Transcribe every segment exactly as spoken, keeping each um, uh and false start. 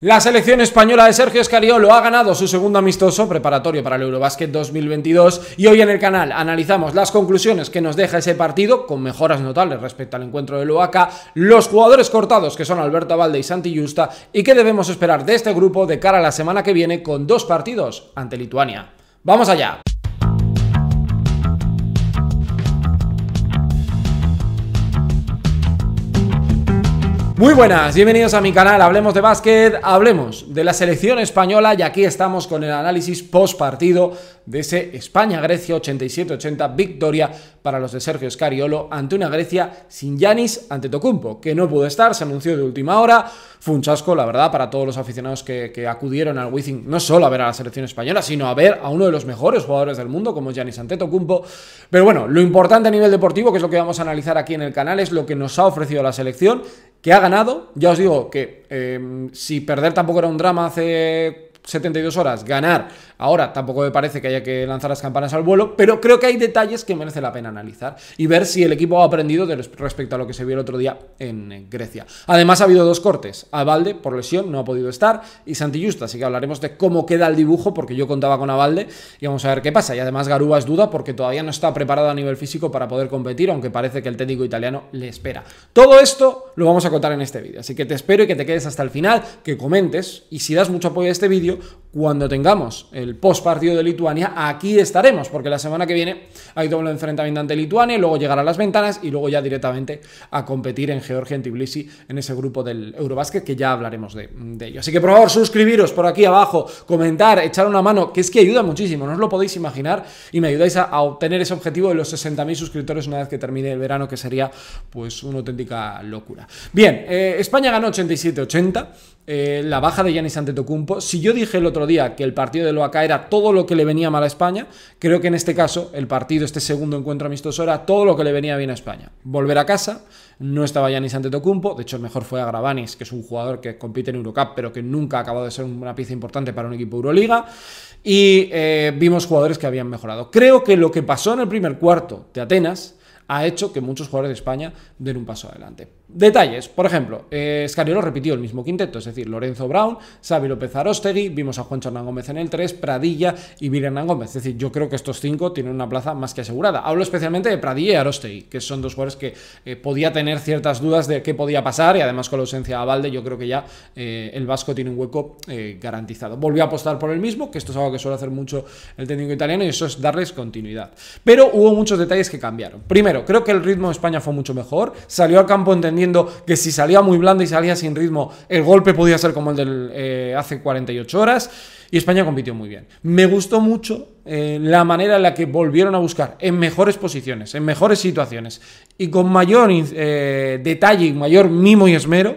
La selección española de Sergio Scariolo ha ganado su segundo amistoso preparatorio para el Eurobasket dos mil veintidós y hoy en el canal analizamos las conclusiones que nos deja ese partido, con mejoras notables respecto al encuentro del OAKA, los jugadores cortados que son Alberto Abalde y Santi Yusta y qué debemos esperar de este grupo de cara a la semana que viene con dos partidos ante Lituania. ¡Vamos allá! Muy buenas, bienvenidos a mi canal Hablemos de Básquet, hablemos de la selección española y aquí estamos con el análisis post partido de ese España-Grecia ochenta y siete ochenta, victoria para los de Sergio Scariolo ante una Grecia sin Yanis Antetokounmpo, que no pudo estar, se anunció de última hora, fue un chasco la verdad para todos los aficionados que, que acudieron al Wizzing, no solo a ver a la selección española, sino a ver a uno de los mejores jugadores del mundo como es Yanis Antetokounmpo, pero bueno, lo importante a nivel deportivo, que es lo que vamos a analizar aquí en el canal, es lo que nos ha ofrecido la selección, que ha ganado. Ya os digo que eh, si perder tampoco era un drama hace setenta y dos horas, ganar ahora tampoco me parece que haya que lanzar las campanas al vuelo, pero creo que hay detalles que merece la pena analizar y ver si el equipo ha aprendido de respecto a lo que se vio el otro día en Grecia. Además ha habido dos cortes, Abalde por lesión no ha podido estar y Santi Yusta, así que hablaremos de cómo queda el dibujo porque yo contaba con Abalde y vamos a ver qué pasa. Y además Garuba es duda porque todavía no está preparado a nivel físico para poder competir, aunque parece que el técnico italiano le espera. Todo esto lo vamos a contar en este vídeo, así que te espero y que te quedes hasta el final, que comentes y si das mucho apoyo a este vídeo, cuando tengamos el post partido de Lituania, aquí estaremos, porque la semana que viene hay doble enfrentamiento ante Lituania, y luego llegar a las ventanas y luego ya directamente a competir en Georgia, en Tbilisi, en ese grupo del Eurobasket, que ya hablaremos de, de ello. Así que por favor, suscribiros por aquí abajo, comentar, echar una mano, que es que ayuda muchísimo, no os lo podéis imaginar, y me ayudáis a, a obtener ese objetivo de los sesenta mil suscriptores una vez que termine el verano, que sería pues una auténtica locura. Bien, eh, España ganó ochenta y siete ochenta, eh, la baja de Yanis Antetokounmpo. Si yo dije el otro día que el partido del OAKA era todo lo que le venía mal a España, creo que en este caso el partido, este segundo encuentro amistoso, era todo lo que le venía bien a España. Volver a casa, no estaba Yanis Antetokounmpo, de hecho el mejor fue Agravanis, que es un jugador que compite en Eurocup, pero que nunca ha acabado de ser una pieza importante para un equipo Euroliga, y eh, vimos jugadores que habían mejorado. Creo que lo que pasó en el primer cuarto de Atenas ha hecho que muchos jugadores de España den un paso adelante. Detalles, por ejemplo, eh, Scariolo repitió el mismo quinteto, es decir, Lorenzo Brown, Xavi López Arostegui, vimos a Juancho Hernangómez en el tres, Pradilla y Willy Hernangómez. Es decir, yo creo que estos cinco tienen una plaza más que asegurada. Hablo especialmente de Pradilla y Arostegui, que son dos jugadores que eh, podía tener ciertas dudas de qué podía pasar, y además con la ausencia de Abalde yo creo que ya eh, el vasco tiene un hueco eh, garantizado. Volvió a apostar por el mismo, que esto es algo que suele hacer mucho el técnico italiano, y eso es darles continuidad. Pero hubo muchos detalles que cambiaron. Primero, creo que el ritmo de España fue mucho mejor, salió al campo entendiendo que si salía muy blanda y salía sin ritmo, el golpe podía ser como el del eh, hace cuarenta y ocho horas, y España compitió muy bien. Me gustó mucho eh, la manera en la que volvieron a buscar en mejores posiciones, en mejores situaciones y con mayor eh, detalle y mayor mimo y esmero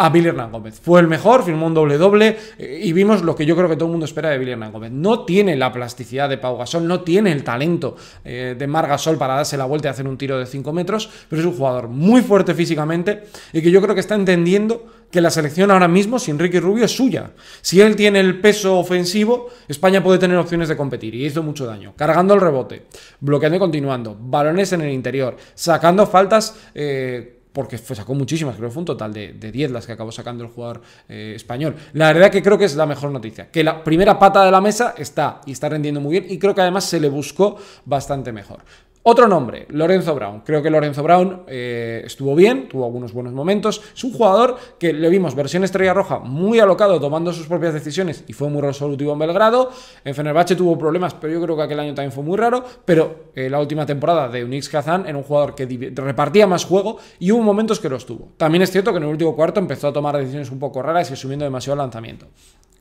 a Willy Hernangómez. Fue el mejor, firmó un doble-doble eh, y vimos lo que yo creo que todo el mundo espera de Willy Hernangómez. No tiene la plasticidad de Pau Gasol, no tiene el talento eh, de Marc Gasol para darse la vuelta y hacer un tiro de cinco metros, pero es un jugador muy fuerte físicamente y que yo creo que está entendiendo que la selección ahora mismo sin Ricky Rubio es suya. Si él tiene el peso ofensivo, España puede tener opciones de competir, y hizo mucho daño, cargando el rebote, bloqueando y continuando, balones en el interior, sacando faltas, eh, porque sacó muchísimas, creo que fue un total de, de diez las que acabó sacando el jugador eh, español. La verdad que creo que es la mejor noticia, que la primera pata de la mesa está y está rendiendo muy bien, y creo que además se le buscó bastante mejor. Otro nombre, Lorenzo Brown. Creo que Lorenzo Brown eh, estuvo bien, tuvo algunos buenos momentos. Es un jugador que le vimos versión estrella roja, muy alocado, tomando sus propias decisiones, y fue muy resolutivo en Belgrado. En Fenerbahce tuvo problemas, pero yo creo que aquel año también fue muy raro. Pero eh, la última temporada de U N I C S Kazan era un jugador que repartía más juego y hubo momentos que los tuvo. También es cierto que en el último cuarto empezó a tomar decisiones un poco raras y asumiendo demasiado lanzamiento.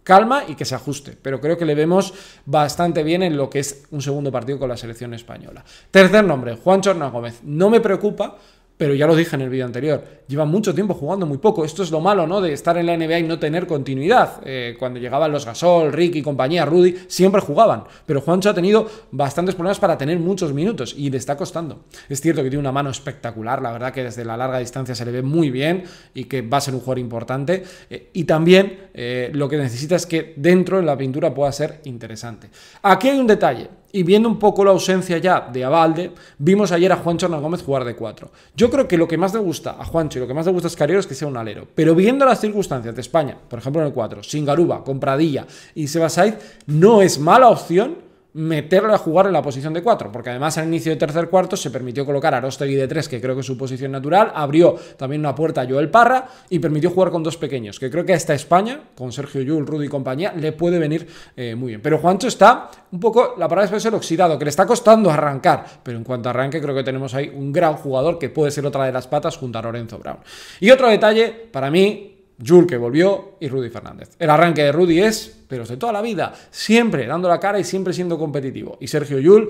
Calma y que se ajuste, pero creo que le vemos bastante bien en lo que es un segundo partido con la selección española. Tercer nombre, Juancho Hernangómez. No me preocupa, pero ya lo dije en el vídeo anterior, lleva mucho tiempo jugando muy poco. Esto es lo malo, ¿no?, de estar en la N B A y no tener continuidad. Eh, cuando llegaban los Gasol, Ricky, compañía, Rudy, siempre jugaban, pero Juancho ha tenido bastantes problemas para tener muchos minutos y le está costando. Es cierto que tiene una mano espectacular, la verdad que desde la larga distancia se le ve muy bien y que va a ser un jugador importante. Eh, y también eh, lo que necesita es que dentro de la pintura pueda ser interesante. Aquí hay un detalle Y viendo un poco la ausencia ya de Abalde, vimos ayer a Juancho Hernangómez jugar de cuatro. Yo creo que lo que más le gusta a Juancho y lo que más le gusta a Scariolo es que sea un alero. Pero viendo las circunstancias de España, por ejemplo en el cuatro, sin Garuba, con Pradilla y Sebas Saiz, no es mala opción meterle a jugar en la posición de cuatro, porque además al inicio del tercer cuarto se permitió colocar a Arostegui de tres, que creo que es su posición natural, abrió también una puerta a Joel Parra y permitió jugar con dos pequeños, que creo que hasta España, con Sergio Llull, Rudy y compañía, le puede venir eh, muy bien. Pero Juancho está un poco, la palabra es el oxidado, que le está costando arrancar, pero en cuanto arranque creo que tenemos ahí un gran jugador que puede ser otra de las patas junto a Lorenzo Brown. Y otro detalle, para mí, Llull que volvió y Rudy Fernández. El arranque de Rudy es, pero es de toda la vida, siempre dando la cara y siempre siendo competitivo. Y Sergio Llull,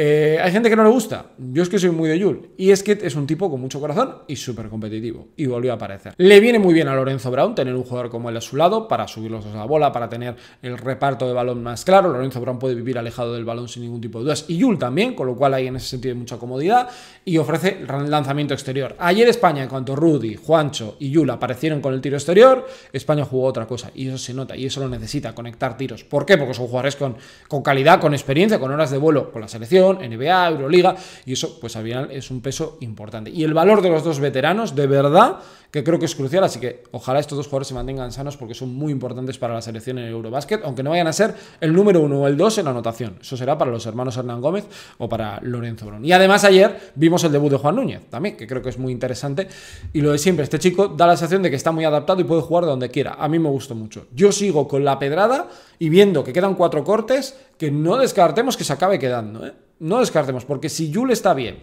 eh, hay gente que no le gusta, yo es que soy muy de Llull, y es que es un tipo con mucho corazón y súper competitivo, y volvió a aparecer. Le viene muy bien a Lorenzo Brown tener un jugador como él a su lado, para subir los dos a la bola, para tener el reparto de balón más claro. Lorenzo Brown puede vivir alejado del balón sin ningún tipo de dudas, y Llull también, con lo cual hay en ese sentido mucha comodidad, y ofrece lanzamiento exterior. Ayer España, en cuanto Rudy, Juancho y Llull aparecieron con el tiro exterior, España jugó otra cosa, y eso se nota, y eso lo necesita, conectar tiros. ¿Por qué? Porque son jugadores con, con calidad, con experiencia, con horas de vuelo, con la selección, N B A, Euroliga, y eso pues al final es un peso importante. Y el valor de los dos veteranos, de verdad, que creo que es crucial, así que ojalá estos dos jugadores se mantengan sanos porque son muy importantes para la selección en el Eurobasket, aunque no vayan a ser el número uno o el dos en la anotación. Eso será para los hermanos Hernangómez o para Lorenzo Brown. Y además ayer vimos el debut de Juan Núñez, también, que creo que es muy interesante, y lo de siempre, este chico da la sensación de que está muy adaptado y puede jugar de donde quiera. A mí me gustó mucho. Yo sigo con la pedrada y viendo que quedan cuatro cortes, que no descartemos que se acabe quedando, ¿eh? No descartemos, porque si Llull está bien,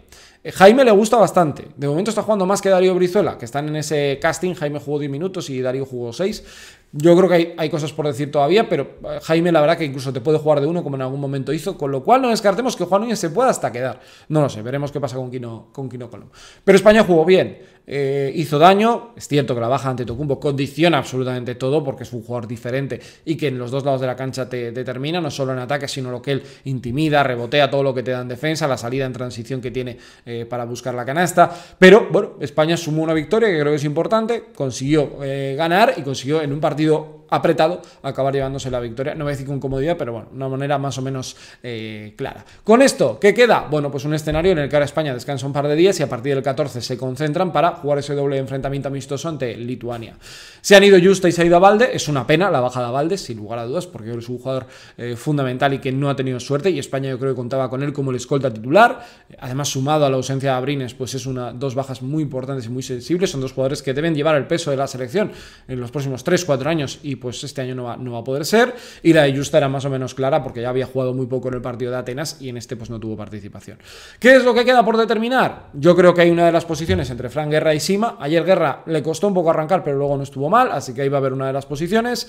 Jaime le gusta bastante, de momento está jugando más que Darío Brizuela, que están en ese casting. Jaime jugó diez minutos y Darío jugó seis. Yo creo que hay, hay cosas por decir todavía, pero Jaime la verdad que incluso te puede jugar de uno, como en algún momento hizo, con lo cual no descartemos que Juan Núñez se pueda hasta quedar. No lo sé, veremos qué pasa con Quino, con Quino Colón. Pero España jugó bien, eh, hizo daño. Es cierto que la baja ante Antetokounmpo condiciona absolutamente todo, porque es un jugador diferente y que en los dos lados de la cancha te, te termina, no solo en ataque, sino lo que él intimida, rebotea todo lo que te da en defensa, la salida en transición que tiene eh, para buscar la canasta. Pero bueno, España sumó una victoria que creo que es importante, consiguió eh, ganar y consiguió en un partido apretado acabar llevándose la victoria. No voy a decir con comodidad, pero bueno, una manera más o menos eh, clara. Con esto, ¿qué queda? Bueno, pues un escenario en el que ahora España descansa un par de días y a partir del catorce se concentran para jugar ese doble enfrentamiento amistoso ante Lituania. Se han ido Yusta y se ha ido Abalde. Es una pena la baja de Abalde, sin lugar a dudas, porque es un jugador eh, fundamental y que no ha tenido suerte, y España yo creo que contaba con él como el escolta titular. Además, sumado a la ausencia de Abrines, pues es una, dos bajas muy importantes y muy sensibles. Son dos jugadores que deben llevar el peso de la selección en los próximos tres cuatro años años, y pues este año no va, no va a poder ser. Y la de Yusta era más o menos clara, porque ya había jugado muy poco en el partido de Atenas y en este pues no tuvo participación. ¿Qué es lo que queda por determinar? Yo creo que hay una de las posiciones entre Fran Guerra y Sima. Ayer Guerra le costó un poco arrancar, pero luego no estuvo mal, así que ahí va a haber una de las posiciones.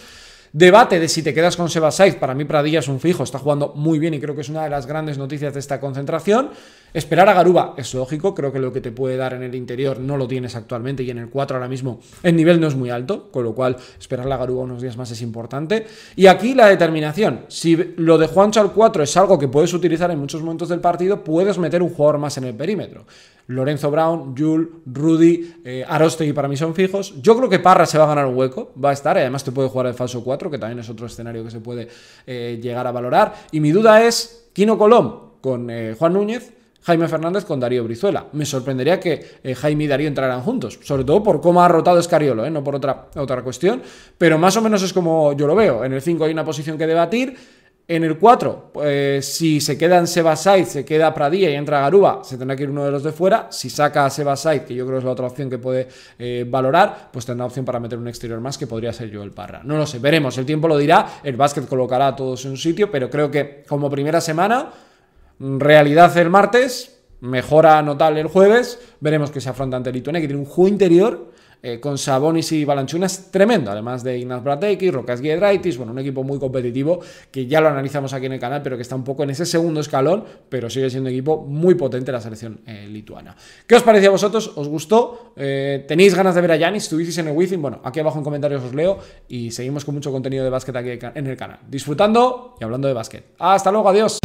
Debate de si te quedas con Sebas Saiz. Para mí Pradilla es un fijo, está jugando muy bien y creo que es una de las grandes noticias de esta concentración. Esperar a Garuba es lógico, creo que lo que te puede dar en el interior no lo tienes actualmente, y en el cuatro ahora mismo el nivel no es muy alto, con lo cual esperar a Garuba unos días más es importante. Y aquí la determinación, si lo de Juancho al cuatro es algo que puedes utilizar en muchos momentos del partido, puedes meter un jugador más en el perímetro. Lorenzo Brown, Llull, Rudy, eh, Arostegui para mí son fijos. Yo creo que Parra se va a ganar un hueco, va a estar, y además te puede jugar el falso cuatro, que también es otro escenario que se puede eh, llegar a valorar. Y mi duda es Quino Colón con eh, Juan Núñez, Jaime Fernández con Darío Brizuela. Me sorprendería que eh, Jaime y Darío entraran juntos, sobre todo por cómo ha rotado Scariolo, ¿eh? No por otra, otra cuestión, pero más o menos es como yo lo veo. En el cinco hay una posición que debatir. En el cuatro, eh, si se queda en Sebas Saiz, se queda Pradilla y entra Garuba, se tendrá que ir uno de los de fuera. Si saca a Sebas Saiz, que yo creo es la otra opción que puede eh, valorar, pues tendrá opción para meter un exterior más, que podría ser Joel Parra. No lo sé, veremos, el tiempo lo dirá, el básquet colocará a todos en un sitio, pero creo que como primera semana, realidad el martes, mejora notable el jueves, veremos que se afronta ante Lituania, que tiene un juego interior Eh, con Sabonis y Balanchunas tremendo, además de Ignaz Brateiki, Rokas Giedraitis. Bueno, un equipo muy competitivo que ya lo analizamos aquí en el canal, pero que está un poco en ese segundo escalón, pero sigue siendo un equipo muy potente la selección eh, lituana. ¿Qué os pareció a vosotros? ¿Os gustó? Eh, ¿Tenéis ganas de ver a Yanis? ¿Estuvisteis en el Wizzing? Bueno, aquí abajo en comentarios os leo y seguimos con mucho contenido de básquet aquí en el canal, disfrutando y hablando de básquet. ¡Hasta luego! ¡Adiós!